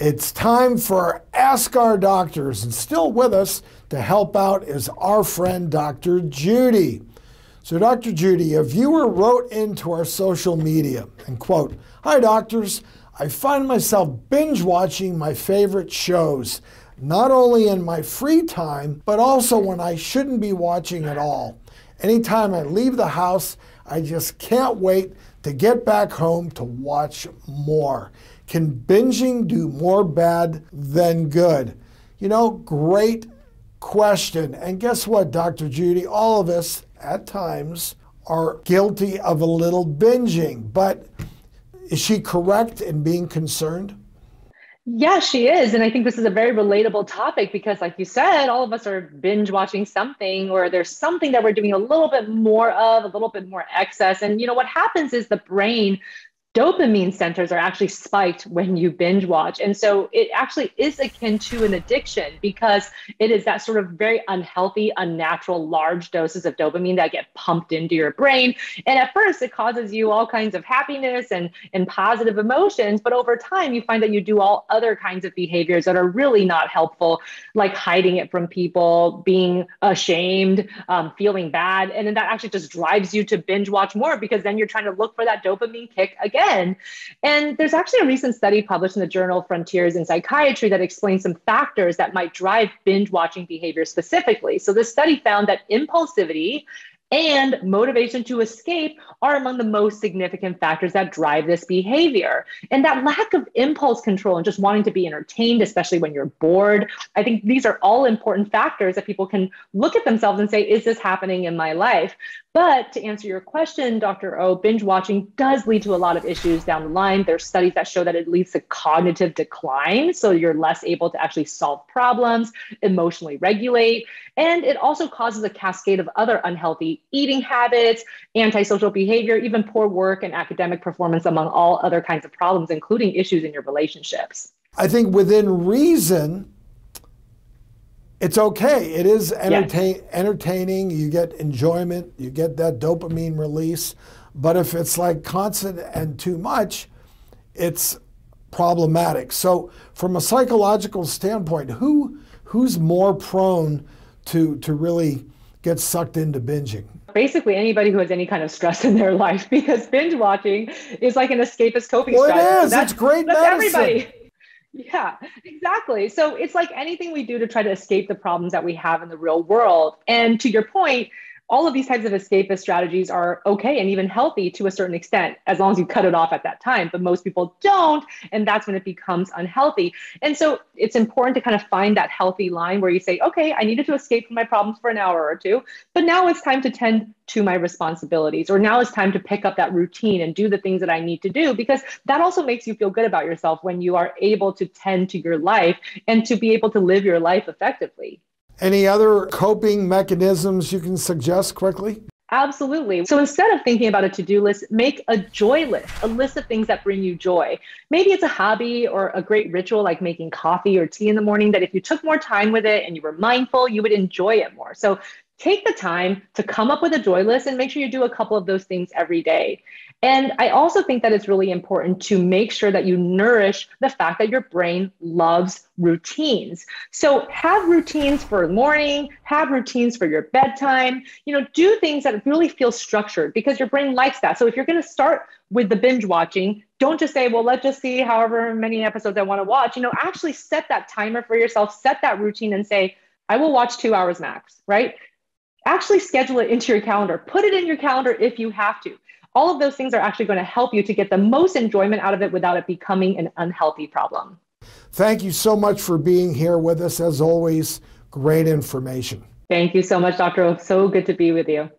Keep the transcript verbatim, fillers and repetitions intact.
It's time for Ask Our Doctors, and still with us to help out is our friend Doctor Judy. So Doctor Judy, a viewer wrote into our social media and quote, "Hi doctors, I find myself binge watching my favorite shows, not only in my free time, but also when I shouldn't be watching at all. Anytime I leave the house, I just can't wait to get back home to watch more. Can binging do more bad than good?" You know, great question. And guess what, Doctor Judy? All of us, at times, are guilty of a little binging. But is she correct in being concerned? Yeah, she is. And I think this is a very relatable topic because, like you said, all of us are binge watching something, or there's something that we're doing a little bit more of, a little bit more excess. And, you know, what happens is the brain dopamine centers are actually spiked when you binge watch. And so it actually is akin to an addiction because it is that sort of very unhealthy, unnatural, large doses of dopamine that get pumped into your brain. And at first it causes you all kinds of happiness and, and positive emotions. But over time, you find that you do all other kinds of behaviors that are really not helpful, like hiding it from people, being ashamed, um, feeling bad. And then that actually just drives you to binge watch more because then you're trying to look for that dopamine kick again. And there's actually a recent study published in the journal Frontiers in Psychiatry that explains some factors that might drive binge watching behavior specifically. So this study found that impulsivity and motivation to escape are among the most significant factors that drive this behavior. And that lack of impulse control and just wanting to be entertained, especially when you're bored, I think these are all important factors that people can look at themselves and say, is this happening in my life? But to answer your question, Doctor O, binge watching does lead to a lot of issues down the line. There's studies that show that it leads to cognitive decline. So you're less able to actually solve problems, emotionally regulate. And it also causes a cascade of other unhealthy eating habits, antisocial behavior, even poor work and academic performance, among all other kinds of problems, including issues in your relationships. I think within reason, it's okay. It is entertain, yes. entertaining. You get enjoyment. You get that dopamine release. But if it's like constant and too much, it's problematic. So from a psychological standpoint, who who's more prone to, to really get sucked into binging? Basically anybody who has any kind of stress in their life, because binge watching is like an escapist coping well, strategy. Well, it is. That's, it's great that's medicine. Everybody. Yeah, exactly. So it's like anything we do to try to escape the problems that we have in the real world. And to your point, all of these types of escapist strategies are okay and even healthy to a certain extent, as long as you cut it off at that time. But most people don't, and that's when it becomes unhealthy. And so it's important to kind of find that healthy line where you say, okay, I needed to escape from my problems for an hour or two, but now it's time to tend to my responsibilities, or now it's time to pick up that routine and do the things that I need to do, because that also makes you feel good about yourself when you are able to tend to your life and to be able to live your life effectively. Any other coping mechanisms you can suggest quickly? Absolutely. So instead of thinking about a to-do list, make a joy list, a list of things that bring you joy. Maybe it's a hobby or a great ritual like making coffee or tea in the morning that if you took more time with it and you were mindful, you would enjoy it more. So take the time to come up with a joy list and make sure you do a couple of those things every day. And I also think that it's really important to make sure that you nourish the fact that your brain loves routines. So have routines for morning, have routines for your bedtime, you know, do things that really feel structured because your brain likes that. So if you're going to start with the binge watching, don't just say, well, let's just see however many episodes I want to watch, you know, actually set that timer for yourself, set that routine and say, I will watch two hours max, right? Actually schedule it into your calendar. Put it in your calendar if you have to. All of those things are actually going to help you to get the most enjoyment out of it without it becoming an unhealthy problem. Thank you so much for being here with us. As always, great information. Thank you so much, Doctor O. So good to be with you.